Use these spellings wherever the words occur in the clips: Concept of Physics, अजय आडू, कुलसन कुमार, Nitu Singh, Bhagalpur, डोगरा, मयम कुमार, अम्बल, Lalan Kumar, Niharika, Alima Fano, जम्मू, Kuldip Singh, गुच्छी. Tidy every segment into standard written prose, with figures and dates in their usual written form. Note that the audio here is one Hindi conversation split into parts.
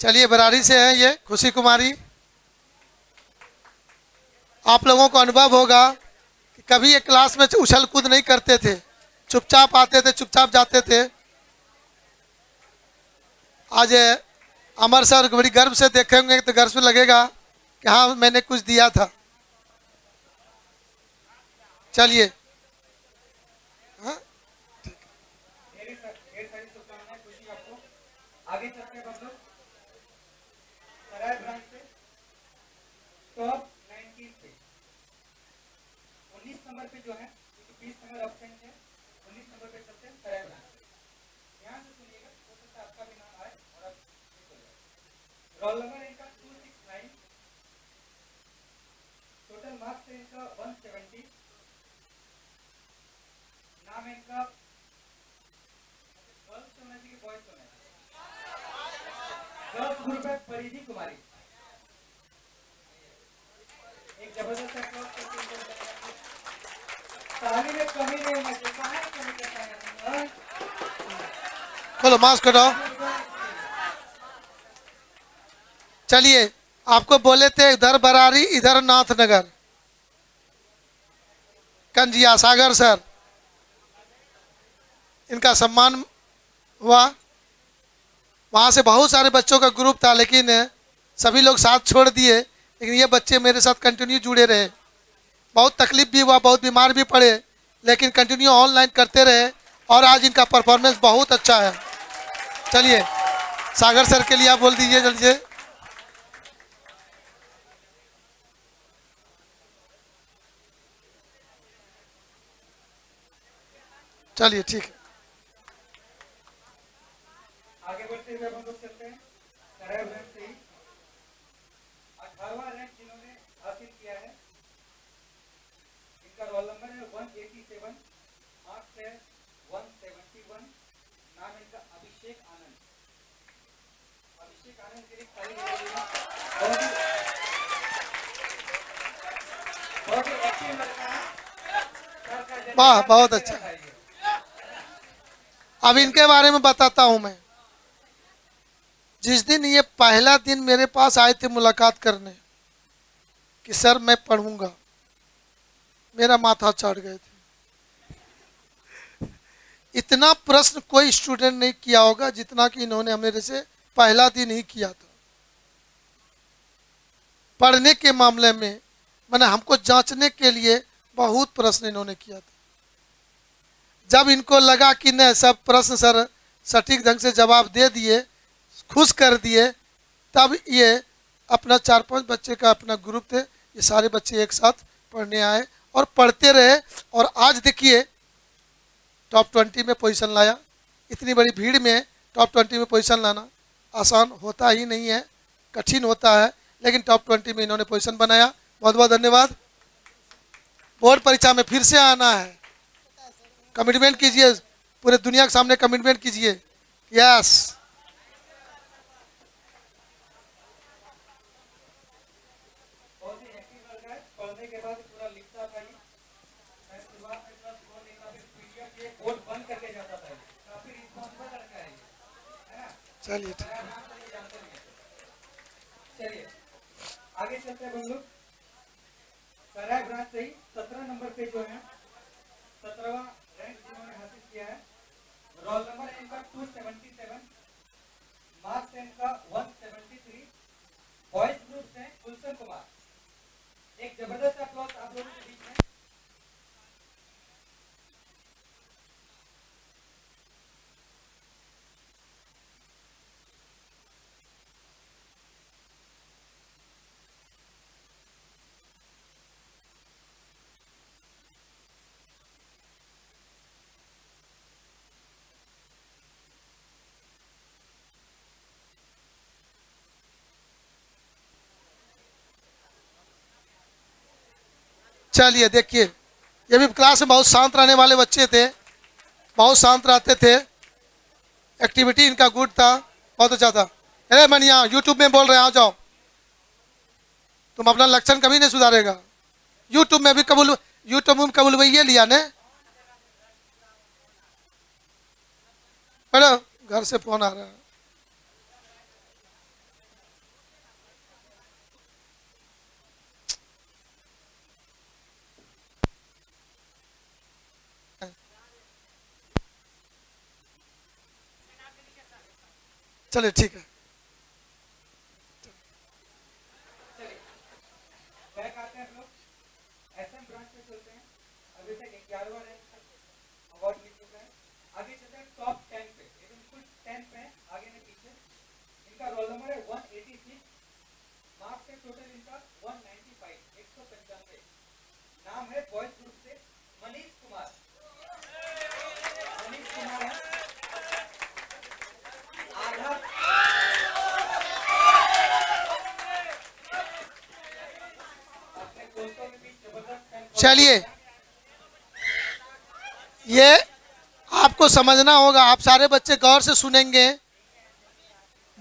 चलिए बरारी से हैं ये खुशी कुमारी। आप लोगों को अनुभव होगा कि कभी एक क्लास में उछल कूद नहीं करते थे, चुपचाप आते थे चुपचाप जाते थे। आज अमर सर बड़ी गर्व से देखेंगे तो गर्व से लगेगा कि हाँ मैंने कुछ दिया था। चलिए कुमारी एक जबरदस्त में कमी नहीं होना चाहिए। चलो मास्क हटाओ। चलिए आपको बोले थे इधर बरारी इधर नाथनगर कंजिया सागर सर, इनका सम्मान हुआ। वहाँ से बहुत सारे बच्चों का ग्रुप था लेकिन सभी लोग साथ छोड़ दिए, लेकिन ये बच्चे मेरे साथ कंटिन्यू जुड़े रहे। बहुत तकलीफ भी हुआ, बहुत बीमार भी पड़े, लेकिन कंटिन्यू ऑनलाइन करते रहे और आज इनका परफॉर्मेंस बहुत अच्छा है। चलिए सागर सर के लिए आप बोल दीजिए जल्दी से। चलिए ठीक है, वाह बहुत अच्छा। अब इनके बारे में बताता हूं मैं। जिस दिन ये पहला दिन मेरे पास आए थे मुलाकात करने कि सर मैं पढ़ूंगा, मेरा माथा चढ़ गए थे। इतना प्रश्न कोई स्टूडेंट नहीं किया होगा जितना कि इन्होंने मेरे से पहला दिन ही किया था। पढ़ने के मामले में मैंने हमको जांचने के लिए बहुत प्रश्न इन्होंने किया था। जब इनको लगा कि न सब प्रश्न सर सटीक ढंग से जवाब दे दिए, खुश कर दिए, तब ये अपना 4-5 बच्चे का अपना ग्रुप थे, ये सारे बच्चे एक साथ पढ़ने आए और पढ़ते रहे और आज देखिए टॉप 20 में पोजीशन लाया। इतनी बड़ी भीड़ में टॉप 20 में पोजीशन लाना आसान होता ही नहीं है, कठिन होता है, लेकिन टॉप 20 में इन्होंने पोजीशन बनाया। बहुत बहुत धन्यवाद। बोर्ड परीक्षा में फिर से आना है, कमिटमेंट कीजिए, पूरे दुनिया के सामने कमिटमेंट कीजिए। यस चलिए चलिए आगे चलते हैं बंधु। सराय ब्रांच से ही 17 नंबर पे जो है 17वां रैंक जिन्होंने हासिल किया है, रोल नंबर इनका 277, मार्क्स इनका 173, बॉयज ग्रुप से कुलसन कुमार। एक जबरदस्त अप्लॉज आप लोगों के बीच में। चलिए देखिए ये भी क्लास में बहुत शांत रहने वाले बच्चे थे, बहुत शांत रहते थे, एक्टिविटी इनका गुड था, बहुत अच्छा था। अरे मनिया यूट्यूब में बोल रहे हैं, आ जाओ, तुम अपना लक्षण कभी नहीं सुधारेगा। यूट्यूब में भी कबूल, यूट्यूब में कबूल भैया लिया ने। अरे घर से फोन आ रहा है। चले ठीक है। चलिए ये आपको समझना होगा, आप सारे बच्चे गौर से सुनेंगे।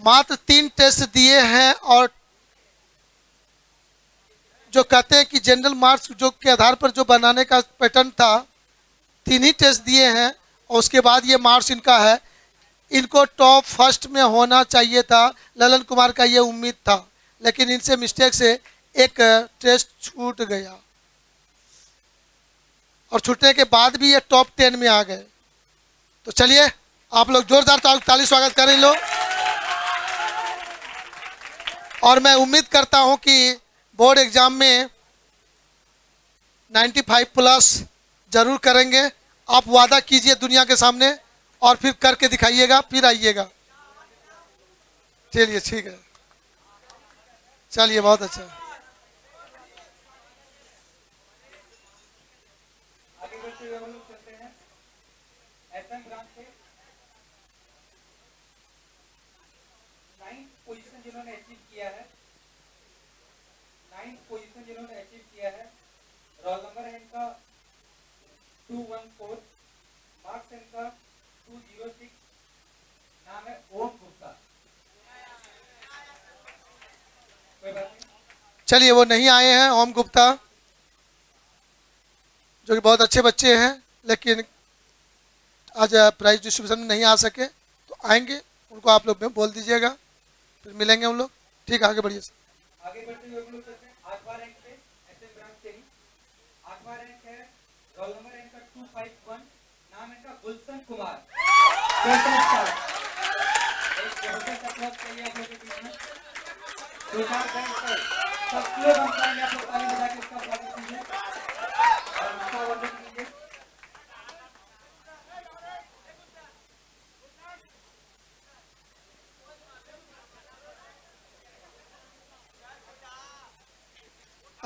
मात्र 3 टेस्ट दिए हैं और जो कहते हैं कि जनरल मार्क्स जो के आधार पर जो बनाने का पैटर्न था 3 ही टेस्ट दिए हैं और उसके बाद ये मार्क्स इनका है। इनको टॉप फर्स्ट में होना चाहिए था, ललन कुमार का ये उम्मीद था, लेकिन इनसे मिस्टेक से एक टेस्ट छूट गया और छूटने के बाद भी ये टॉप 10 में आ गए। तो चलिए आप लोग जोरदार ताली स्वागत करें लो। और मैं उम्मीद करता हूं कि बोर्ड एग्जाम में 95 प्लस जरूर करेंगे। आप वादा कीजिए दुनिया के सामने और फिर करके दिखाइएगा, फिर आइएगा। चलिए ठीक है, चलिए बहुत अच्छा। रोल नंबर है इनका 214, मार्क्स इनका 206, नाम है ओम गुप्ता। चलिए वो नहीं आए हैं ओम गुप्ता, जो कि बहुत अच्छे बच्चे हैं, लेकिन आज प्राइज डिस्ट्रीब्यूशन में नहीं आ सके, तो आएंगे उनको आप लोग बोल दीजिएगा, फिर मिलेंगे हम लोग। ठीक है, आगे बढ़िए। आगे बढ़ते हुए हम लोग चलते हैं 8वां रैंक पे, एसएम ग्राम से ही 8वां रैंक है, रोल नंबर है इनका 251, नाम है इनका गुलशन कुमार। एक जबरदस्त सपोर्ट चाहिए आप लोगों के बीच में। गुलशन बैंक पर सब लोग हम पाएंगे, आप लोग ताली बजा के इसका स्वागत कीजिए और इसका वर्णन कीजिए।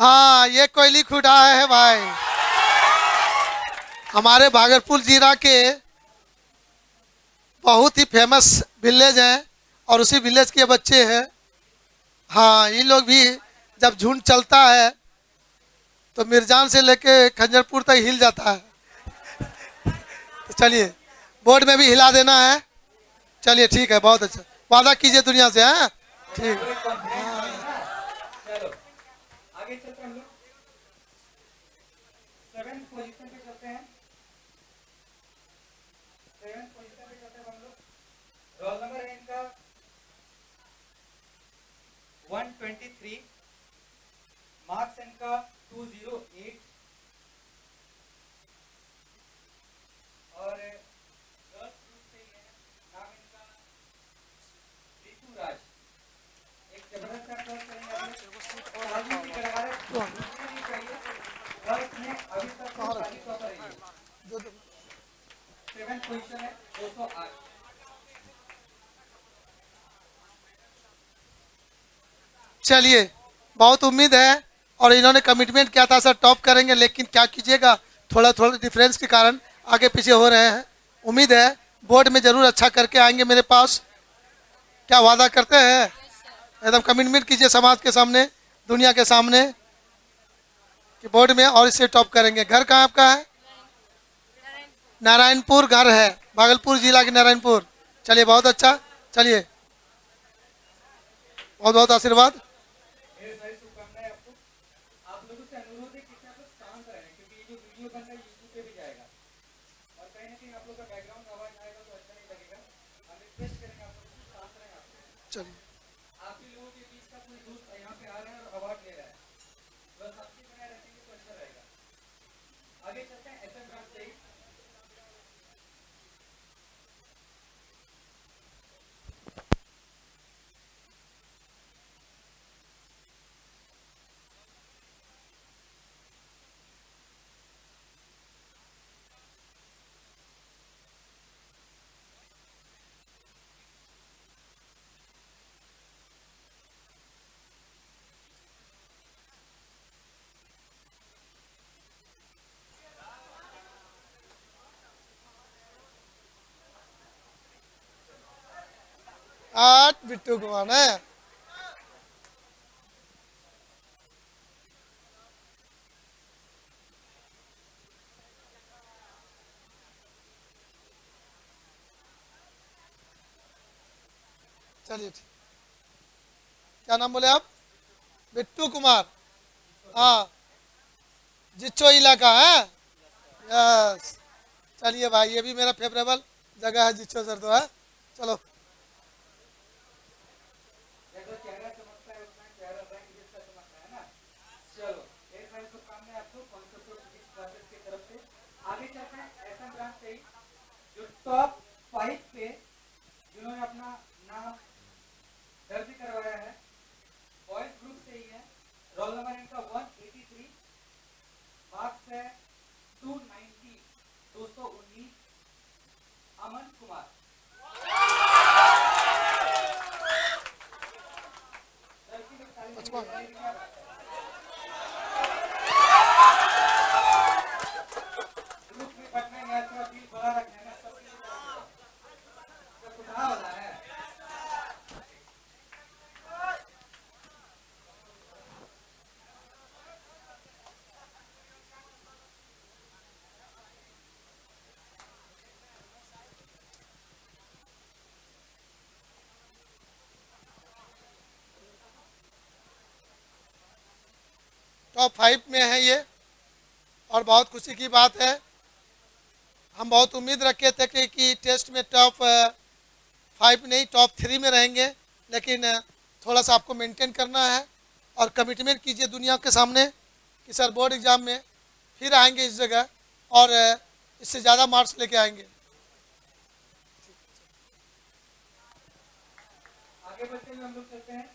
हाँ, ये कोयली खुदा है भाई, हमारे भागलपुर जिला के बहुत ही फेमस विलेज हैं और उसी विलेज के बच्चे हैं। हाँ, ये लोग भी जब झुंड चलता है तो मिर्जान से लेके खंजरपुर तक हिल जाता है। तो चलिए बोर्ड में भी हिला देना है। चलिए ठीक है, बहुत अच्छा, वादा कीजिए दुनिया से। हाँ ठीक है, रोल नंबर है इनका 123, मार्क्स इनका 208 और गर्ल्स ग्रुप से है, नाम इनका ऋतुराज। एक जबरदस्त अप्रोच करेंगे और हाजिर भी करा रहे हैं गर्ल्स में। अभी तक खाली तौर पर है 7 पोजीशन है 208। चलिए, बहुत उम्मीद है और इन्होंने कमिटमेंट किया था सर टॉप करेंगे, लेकिन क्या कीजिएगा, थोड़ा थोड़ा डिफरेंस के कारण आगे पीछे हो रहे हैं। उम्मीद है बोर्ड में ज़रूर अच्छा करके आएंगे मेरे पास। क्या वादा करते हैं? एकदम कमिटमेंट कीजिए समाज के सामने, दुनिया के सामने कि बोर्ड में और इससे टॉप करेंगे। घर कहाँ आपका है? नारायणपुर घर है, भागलपुर जिला के नारायणपुर। चलिए बहुत अच्छा, चलिए बहुत बहुत आशीर्वाद। at விட்டுக்குவானே चलिए क्या नाम बोले आप? बिट्टू कुमार। हाँ जिच्चो इलाका है। यस चलिए भाई ये भी मेरा फेवरेबल जगह है जिच्चो सर तो है। चलो जिन्होंने अपना नाम दर्ज करवाया है बॉयज ग्रुप से ही है। रोल नंबर इनका 183, मार्क्स है 290, 219 अमन कुमार। ग्रुप में बटने गया थोड़ा दिल बड़ा रखने का सब कुछ वाला है। टॉप 5 में है ये और बहुत खुशी की बात है। हम बहुत उम्मीद रखे थे कि टेस्ट में टॉप 5 नहीं टॉप 3 में रहेंगे, लेकिन थोड़ा सा आपको मेंटेन करना है और कमिटमेंट कीजिए दुनिया के सामने कि सर बोर्ड एग्ज़ाम में फिर आएंगे इस जगह और इससे ज़्यादा मार्क्स लेके आएंगे। आगे बढ़ते हुए हम लोग चलते हैं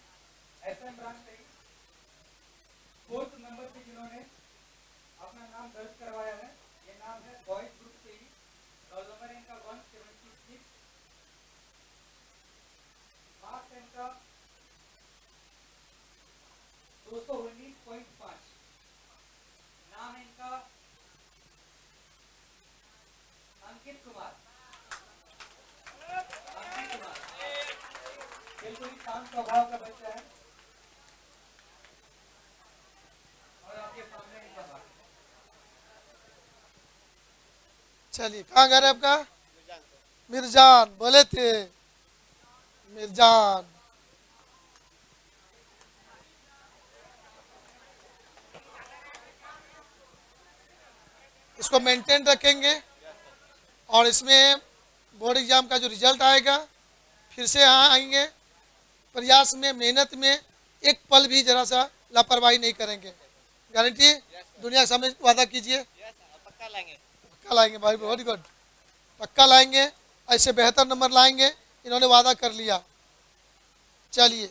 एसएम ब्रांच फोर्थ नंबर पे जिन्होंने अपना नाम दर्ज करवाया है ये नाम है बॉयज ग्रुप से ही। रोल नंबर इनका 176, मार्क्स इनका 219.5, नाम इनका अंकित कुमार। अंकित कुमार बिल्कुल शांत स्वभाव का बच्चा है। चलिए कहाँ घर है आपका? मिर्जान बोले थे। मिर्जान इसको मेंटेन रखेंगे और इसमें बोर्ड एग्जाम का जो रिजल्ट आएगा फिर से यहाँ आएंगे। प्रयास में मेहनत में एक पल भी जरा सा लापरवाही नहीं करेंगे। गारंटी दुनिया समझ वादा कीजिए। पक्का लाएंगे। पक्का लाएंगे भाई, वेरी गुड। पक्का लाएंगे, ऐसे बेहतर नंबर लाएंगे, इन्होंने वादा कर लिया। चलिए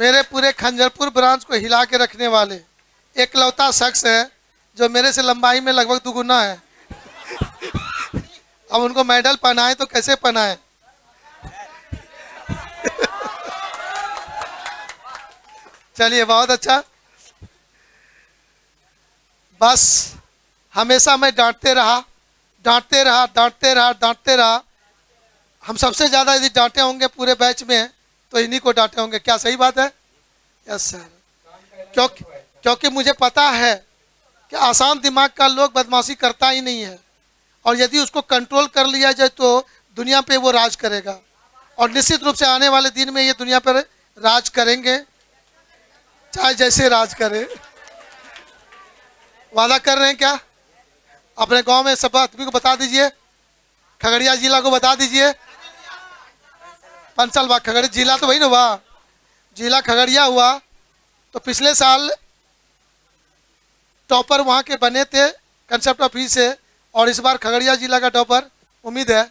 मेरे पूरे खंजरपुर ब्रांच को हिला के रखने वाले एकलौता शख्स है जो मेरे से लंबाई में लगभग दुगुना है। अब उनको मेडल पहनाए तो कैसे पहनाए। चलिए बहुत अच्छा। बस हमेशा मैं डांटते रहा। हम सबसे ज़्यादा यदि डांटे होंगे पूरे बैच में तो इन्हीं को डांटे होंगे। क्या सही बात है? Yes sir. क्योंकि मुझे पता है कि आसान दिमाग का लोग बदमाशी करता ही नहीं है और यदि उसको कंट्रोल कर लिया जाए तो दुनिया पे वो राज करेगा और निश्चित रूप से आने वाले दिन में ये दुनिया पर राज करेंगे, चाहे जैसे राज करें। वादा कर रहे हैं क्या? अपने गांव में सब आदमी को बता दीजिए, खगड़िया जिला को बता दीजिए। पंचलवा खगड़िया जिला तो वही ना हुआ, जिला खगड़िया हुआ। तो पिछले साल टॉपर वहाँ के बने थे कंसेप्ट ऑफ फिजिक्स से, और इस बार खगड़िया जिला का टॉपर उम्मीद है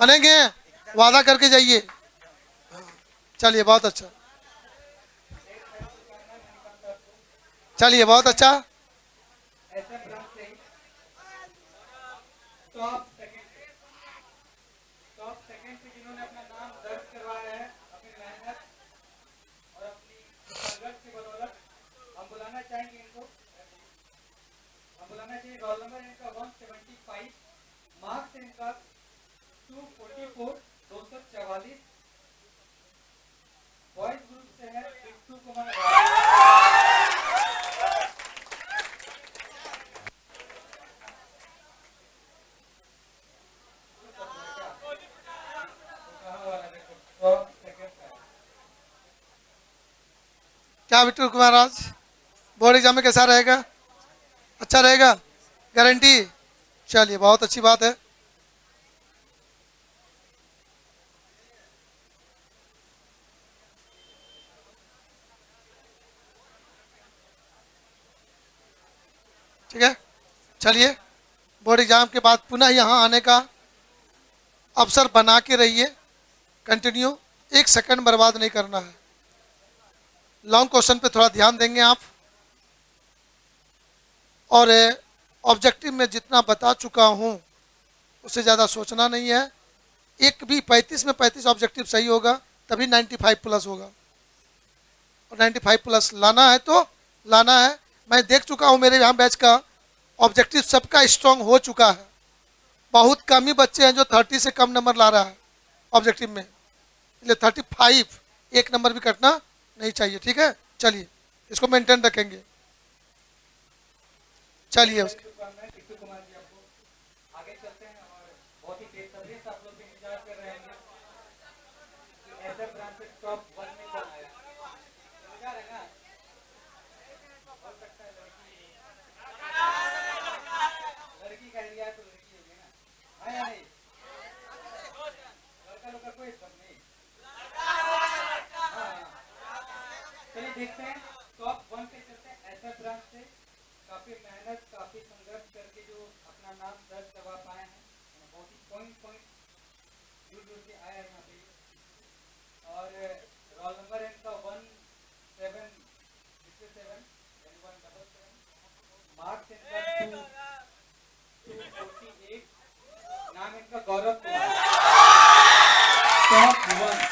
बनेंगे, वादा करके जाइए। चलिए बहुत अच्छा, चलिए बहुत अच्छा। क्या बिट्टू कुमार आज बोर्ड एग्जाम में कैसा रहेगा? अच्छा रहेगा, गारंटी। चलिए बहुत अच्छी बात है। ठीक है, चलिए बोर्ड एग्जाम के बाद पुनः यहाँ आने का अवसर बना के रहिए, कंटिन्यू, एक सेकंड बर्बाद नहीं करना है। लॉन्ग क्वेश्चन पे थोड़ा ध्यान देंगे आप, और ऑब्जेक्टिव में जितना बता चुका हूँ उससे ज़्यादा सोचना नहीं है। एक भी 35 में 35 ऑब्जेक्टिव सही होगा तभी 95 प्लस होगा, और 95 प्लस लाना है तो लाना है। मैं देख चुका हूँ मेरे यहाँ बैच का ऑब्जेक्टिव सबका स्ट्रांग हो चुका है, बहुत कम ही बच्चे हैं जो 30 से कम नंबर ला रहा है ऑब्जेक्टिव में, इसलिए 35 एक नंबर भी कटना नहीं चाहिए। ठीक है, चलिए इसको मेंटेन रखेंगे। चलिए उसके देखते हैं टॉप 1 पे चलते हैं। ऐसे ब्रांच से काफी मेहनत, काफी संघर्ष करके जो अपना नाम दर्ज करवा पाए हैं, बहुत ही पॉइंट दूर से आए हैं यहाँ पे। और रोल नंबर इनका 1767 177, मार्क्स इनका 248, नाम इनका गौरव कुमार, टॉप 1।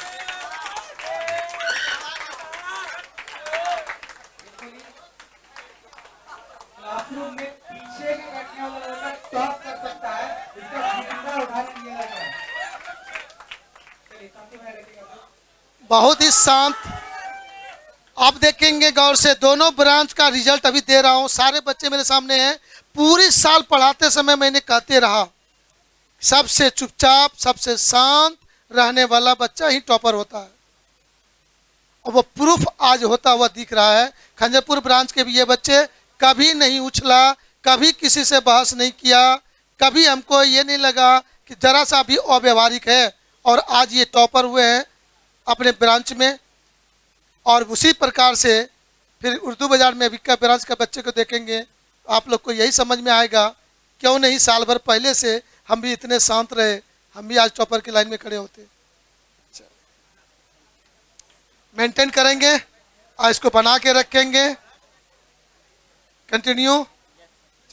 बहुत ही शांत आप देखेंगे गौर से, दोनों ब्रांच का रिजल्ट अभी दे रहा हूँ, सारे बच्चे मेरे सामने हैं। पूरे साल पढ़ाते समय मैंने कहते रहा सबसे चुपचाप, सबसे शांत रहने वाला बच्चा ही टॉपर होता है, और वो प्रूफ आज होता हुआ दिख रहा है। खंजरपुर ब्रांच के भी ये बच्चे कभी नहीं उछला, कभी किसी से बहस नहीं किया, कभी हमको ये नहीं लगा कि जरा सा भी अव्यवहारिक है, और आज ये टॉपर हुए हैं अपने ब्रांच में। और उसी प्रकार से फिर उर्दू बाज़ार में अभिका ब्रांच का बच्चे को देखेंगे, आप लोग को यही समझ में आएगा क्यों नहीं साल भर पहले से हम भी इतने शांत रहे, हम भी आज टॉपर की लाइन में खड़े होते। मेंटेन करेंगे और इसको बना के रखेंगे, कंटिन्यू।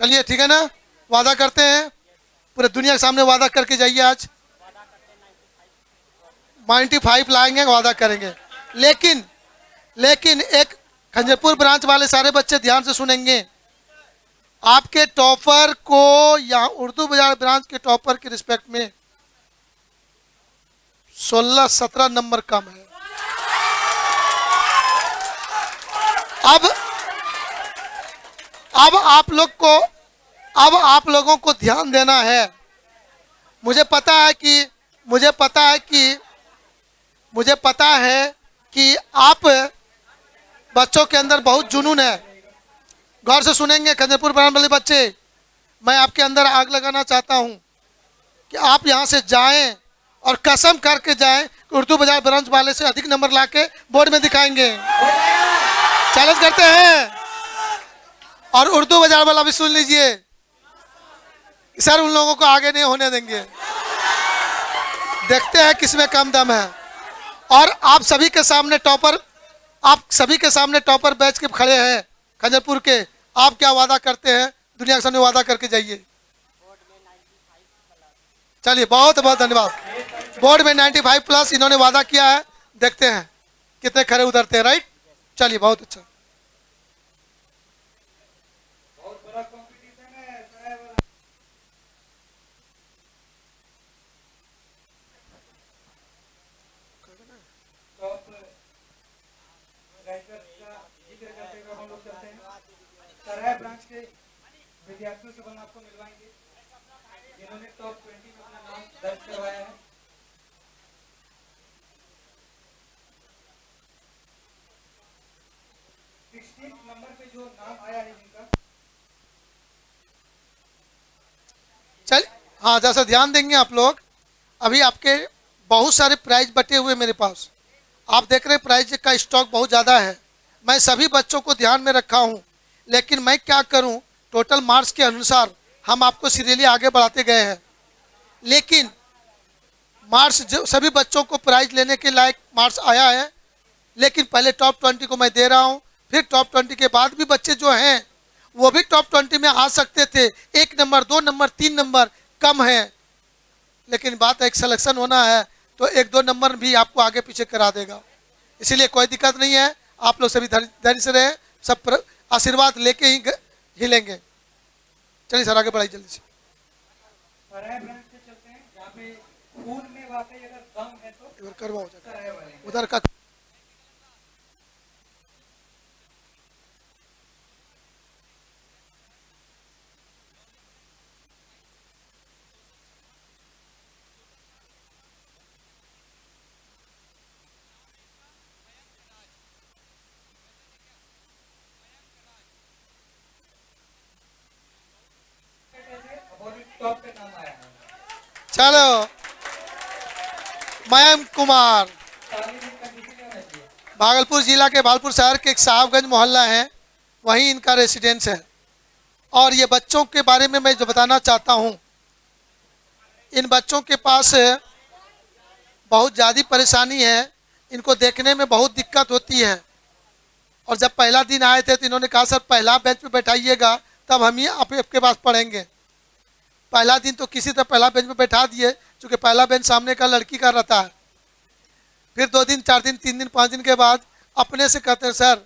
चलिए ठीक है ना, वादा करते हैं पूरे दुनिया के सामने, वादा करके जाइए आज 95 लाएंगे, वादा करेंगे। लेकिन एक खंजरपुर ब्रांच वाले सारे बच्चे ध्यान से सुनेंगे, आपके टॉपर को या उर्दू बाजार ब्रांच के टॉपर के रिस्पेक्ट में 16-17 नंबर कम है। अब आप लोगों को ध्यान देना है। मुझे पता है कि आप बच्चों के अंदर बहुत जुनून है, गौर से सुनेंगे खंजरपुर ब्रांच वाले बच्चे, मैं आपके अंदर आग लगाना चाहता हूं कि आप यहां से जाएं और कसम करके जाएं कि उर्दू बाजार ब्रांच वाले से अधिक नंबर लाके बोर्ड में दिखाएंगे। चैलेंज करते हैं, और उर्दू बाजार वाला भी सुन लीजिए, सर उन लोगों को आगे नहीं होने देंगे, देखते हैं किसमें कम दम है। और आप सभी के सामने टॉपर, आप सभी के सामने टॉपर बैच के खड़े हैं खजरपुर के, आप क्या वादा करते हैं दुनिया के सामने, वादा करके जाइए। चलिए बहुत बहुत धन्यवाद। बोर्ड में 95+ इन्होंने वादा किया है, देखते हैं कितने खड़े उतरते हैं, राइट। चलिए बहुत अच्छा, ब्रांच के विद्यार्थियों से बना आपको मिलवाएंगे जिन्होंने टॉप 20 में अपना नाम दर्ज करवाया है। नंबर पे जो नाम आया है जिनका, चल हाँ जैसा ध्यान देंगे आप लोग, अभी आपके बहुत सारे प्राइज बटे हुए मेरे पास, आप देख रहे हैं प्राइज का स्टॉक बहुत ज़्यादा है। मैं सभी बच्चों को ध्यान में रखा हूँ, लेकिन मैं क्या करूं, टोटल मार्क्स के अनुसार हम आपको सीरियली आगे बढ़ाते गए हैं, लेकिन मार्क्स जो सभी बच्चों को प्राइज लेने के लायक मार्क्स आया है, लेकिन पहले टॉप 20 को मैं दे रहा हूं, फिर टॉप 20 के बाद भी बच्चे जो हैं वो भी टॉप 20 में आ सकते थे, 1 नंबर 2 नंबर 3 नंबर कम है, लेकिन बात है एक सिलेक्शन होना है, तो 1-2 नंबर भी आपको आगे पीछे करा देगा, इसीलिए कोई दिक्कत नहीं है। आप लोग सभी धैर्य से रहें, सब आशीर्वाद लेके ही हिलेंगे। चलिए सर आगे बढ़ाइए जल्दी से। चलते हैं जहाँ पे खून में वाकई अगर दम है तो करवाओ, उधर का चलो मयम कुमार, भागलपुर जिला के भागलपुर शहर के एक साहबगंज मोहल्ला है, वहीं इनका रेसिडेंस है। और ये बच्चों के बारे में मैं जो बताना चाहता हूँ, इन बच्चों के पास बहुत ज़्यादा परेशानी है, इनको देखने में बहुत दिक्कत होती है। और जब पहला दिन आए थे तो इन्होंने कहा सर पहला बेंच पे बैठाइएगा तब हम ही आपके पास पढ़ेंगे। पहला दिन तो किसी तरह पहला बेंच में बैठा दिए, क्योंकि पहला बेंच सामने का लड़की का रहता है। फिर 2 दिन 4 दिन 3 दिन 5 दिन के बाद अपने से कहते हैं सर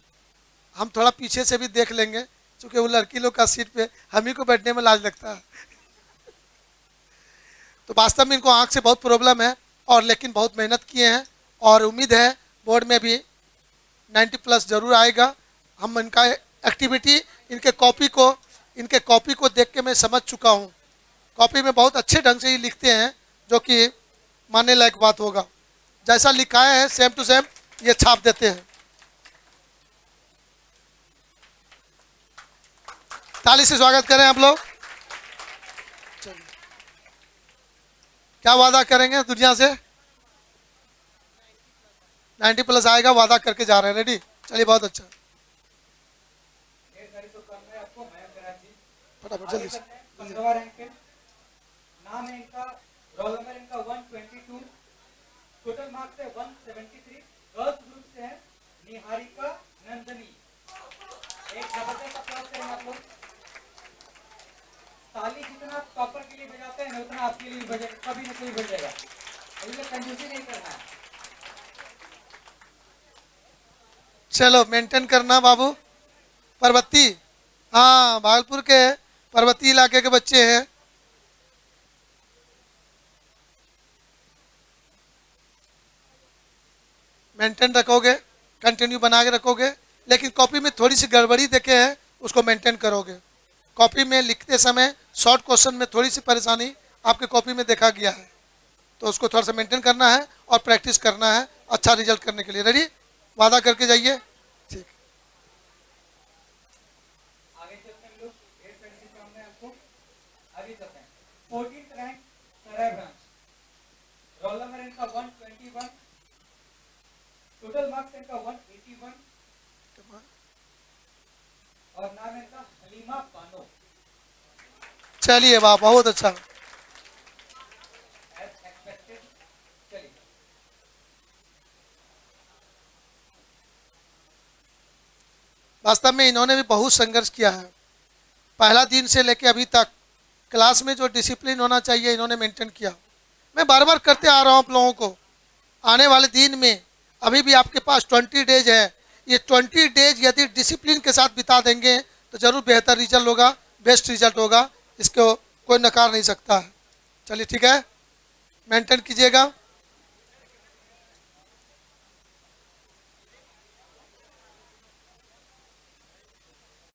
हम थोड़ा पीछे से भी देख लेंगे, क्योंकि वो लड़की लोग का सीट पे हम ही को बैठने में लाज लगता है। तो वास्तव में इनको आँख से बहुत प्रॉब्लम है, और लेकिन बहुत मेहनत किए हैं और उम्मीद है बोर्ड में भी 90+ जरूर आएगा। हम इनका एक्टिविटी, इनके कॉपी को देख के मैं समझ चुका हूँ, कॉपी में बहुत अच्छे ढंग से ही लिखते हैं, जो कि मानने लायक बात होगा। जैसा लिखाया है सेम टू सेम ये छाप देते हैं। ताली से स्वागत करें आप लोग। क्या वादा करेंगे दुनिया से, 90+ आएगा, वादा करके जा रहे हैं। रेडी, चलिए बहुत अच्छा, फटाफट जल्दी से। नाम है इनका, रोल नंबर इनका 122, टोटल मार्क्स है 173, गर्ल्स ग्रुप से है निहारिका नंदनी। एक जबरदस्त अप्लॉज करें आप लोग। ताली जितना आप टॉपर के लिए बजाते हैं उतना आपके लिए बजेगा, कभी ना कभी बजेगा, इसलिए कंजूसी नहीं करना है। चलो मेंटेन करना बाबू। पर्वती, हाँ भागलपुर के पर्वती इलाके के बच्चे हैं। मेंटेन रखोगे, कंटिन्यू बना के रखोगे, लेकिन कॉपी में थोड़ी सी गड़बड़ी देखे है उसको मेंटेन करोगे। कॉपी में लिखते समय शॉर्ट क्वेश्चन में थोड़ी सी परेशानी आपके कॉपी में देखा गया है, तो उसको थोड़ा सा मेंटेन करना है और प्रैक्टिस करना है अच्छा रिजल्ट करने के लिए। रेडी, वादा करके जाइए। ठीक, आगे चलते हैं लोग। आपको आगे चलते हैं। 14th रैंक सराय ब्रांच, रोल नंबर इनका 121, टोटल मार्क्स इनका 181, और नाम है इनका अलीमा फानो। चलिए वाह बहुत अच्छा। वास्तव में इन्होंने भी बहुत संघर्ष किया है, पहला दिन से लेकर अभी तक क्लास में जो डिसिप्लिन होना चाहिए इन्होंने मेंटेन किया। मैं बार बार करते आ रहा हूं आप लोगों को, आने वाले दिन में अभी भी आपके पास 20 डेज है, ये 20 डेज यदि डिसिप्लिन के साथ बिता देंगे तो ज़रूर बेहतर रिजल्ट होगा, बेस्ट रिजल्ट होगा, इसको कोई नकार नहीं सकता है। चलिए ठीक है, मेंटेन कीजिएगा।